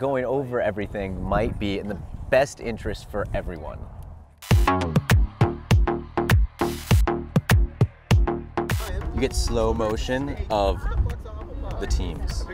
going over everything might be in the best interest for everyone. You get slow motion of the teams.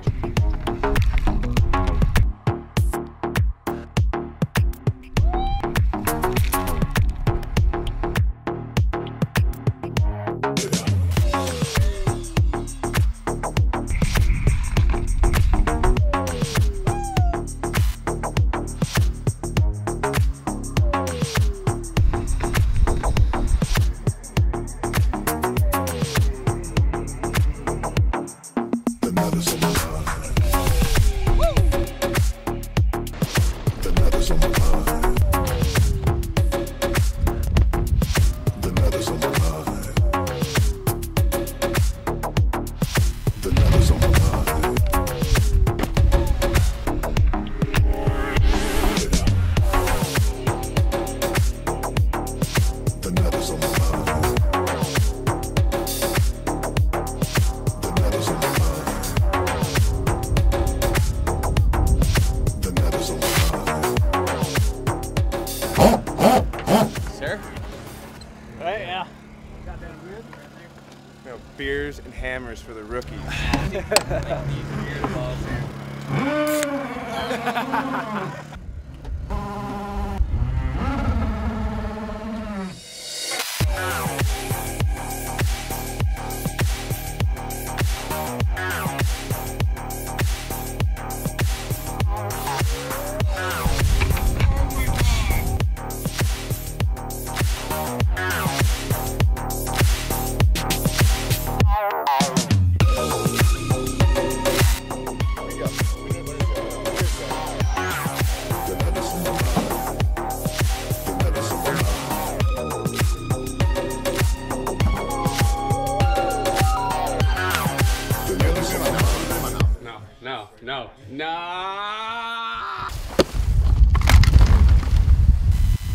Right, yeah. Got that weird? No, beers and hammers for the rookies. No.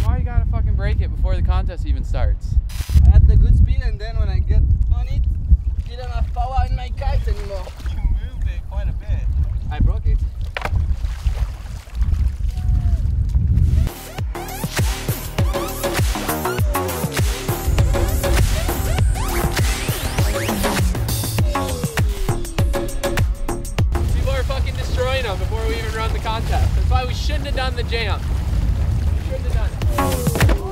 Why you gotta fucking break it before the contest even starts? At the good speed, and then when I get on it, you don't have power in my kite anymore. You moved it quite a bit. I broke it. Before we even run the contest. That's why we shouldn't have done the jam. We shouldn't have done it.